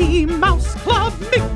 Mickey Mouse Club, Mickey